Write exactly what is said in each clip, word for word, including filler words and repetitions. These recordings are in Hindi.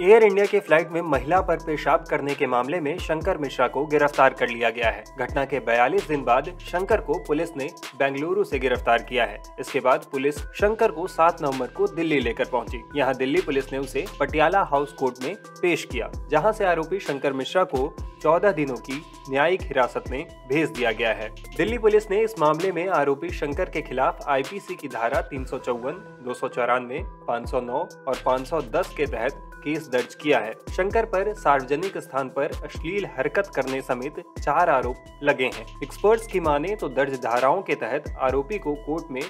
एयर इंडिया की फ्लाइट में महिला पर पेशाब करने के मामले में शंकर मिश्रा को गिरफ्तार कर लिया गया है। घटना के बयालीस दिन बाद शंकर को पुलिस ने बेंगलुरु से गिरफ्तार किया है। इसके बाद पुलिस शंकर को सात नवंबर को दिल्ली लेकर पहुंची। यहां दिल्ली पुलिस ने उसे पटियाला हाउस कोर्ट में पेश किया, जहां से आरोपी शंकर मिश्रा को चौदह दिनों की न्यायिक हिरासत में भेज दिया गया है। दिल्ली पुलिस ने इस मामले में आरोपी शंकर के खिलाफ आईपीसी की धारा तीन सौ चौवन, दो सौ चौरानवे, पाँच सौ नौ और पाँच सौ दस के तहत केस दर्ज किया है। शंकर पर सार्वजनिक स्थान पर अश्लील हरकत करने समेत चार आरोप लगे हैं। एक्सपर्ट्स की माने तो दर्ज धाराओं के तहत आरोपी को कोर्ट में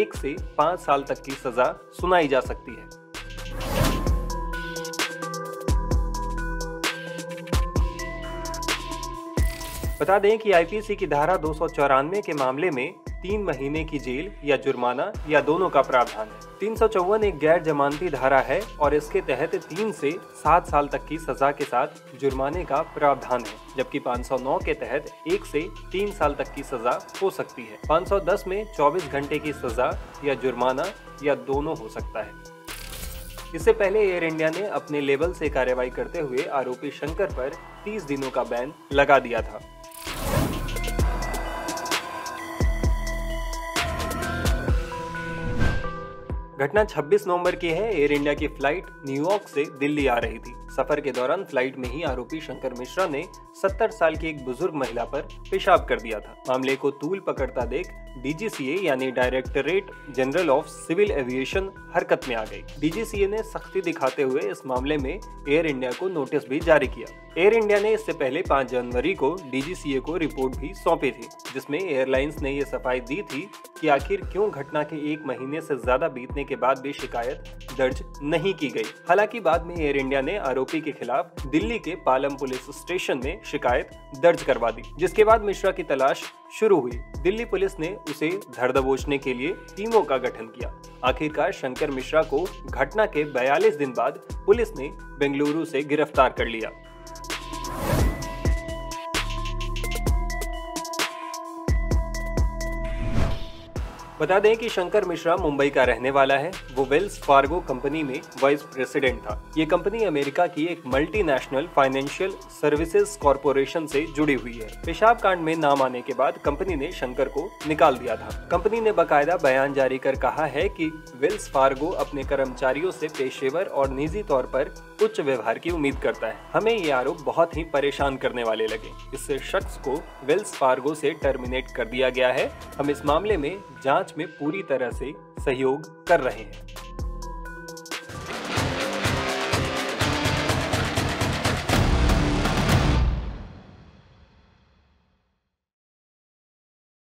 एक से पाँच साल तक की सजा सुनाई जा सकती है। बता दें कि आईपीसी की धारा दो सौ चौरानवे के मामले में तीन महीने की जेल या जुर्माना या दोनों का प्रावधान है। तीन सौ चौवन एक गैर जमानती धारा है और इसके तहत तीन से सात साल तक की सजा के साथ जुर्माने का प्रावधान है, जबकि पाँच सौ नौ के तहत एक से तीन साल तक की सजा हो सकती है। पाँच सौ दस में चौबीस घंटे की सजा या जुर्माना या दोनों हो सकता है। इससे पहले एयर इंडिया ने अपने लेवल से कार्रवाई करते हुए आरोपी शंकर पर तीस दिनों का बैन लगा दिया था। घटना छब्बीस नवंबर की है। एयर इंडिया की फ्लाइट न्यूयॉर्क से दिल्ली आ रही थी। सफर के दौरान फ्लाइट में ही आरोपी शंकर मिश्रा ने सत्तर साल की एक बुजुर्ग महिला पर पेशाब कर दिया था। मामले को तूल पकड़ता देख डीजीसीए यानी directorate general of civil aviation हरकत में आ गई। डीजीसीए ने सख्ती दिखाते हुए इस मामले में एयर इंडिया को नोटिस भी जारी किया। एयर इंडिया ने इससे पहले पाँच जनवरी को डीजीसीए को रिपोर्ट भी सौंपी थी, जिसमें एयरलाइंस ने ये सफाई दी थी कि आखिर क्यों घटना के एक महीने से ज्यादा बीतने के बाद भी शिकायत दर्ज नहीं की गई। हालांकि बाद में एयर इंडिया ने आरोपी के खिलाफ दिल्ली के पालम पुलिस स्टेशन में शिकायत दर्ज करवा दी, जिसके बाद मिश्रा की तलाश शुरू हुई। दिल्ली पुलिस ने उसे धर दबोचने के लिए टीमों का गठन किया। आखिरकार शंकर मिश्रा को घटना के बयालीस दिन बाद पुलिस ने बेंगलुरु से गिरफ्तार कर लिया। बता दें कि शंकर मिश्रा मुंबई का रहने वाला है। वो वेल्स फार्गो कंपनी में वाइस प्रेसिडेंट था। ये कंपनी अमेरिका की एक मल्टीनेशनल फाइनेंशियल सर्विसेज कॉरपोरेशन से जुड़ी हुई है। पेशाब कांड में नाम आने के बाद कंपनी ने शंकर को निकाल दिया था। कंपनी ने बाकायदा बयान जारी कर कहा है कि वेल्स फार्गो अपने कर्मचारियों से पेशेवर और निजी तौर पर उच्च व्यवहार की उम्मीद करता है। हमें ये आरोप बहुत ही परेशान करने वाले लगे। इससे शख्स को वेल्स फार्गो से टर्मिनेट कर दिया गया है। हम इस मामले में जांच में पूरी तरह से सहयोग कर रहे हैं।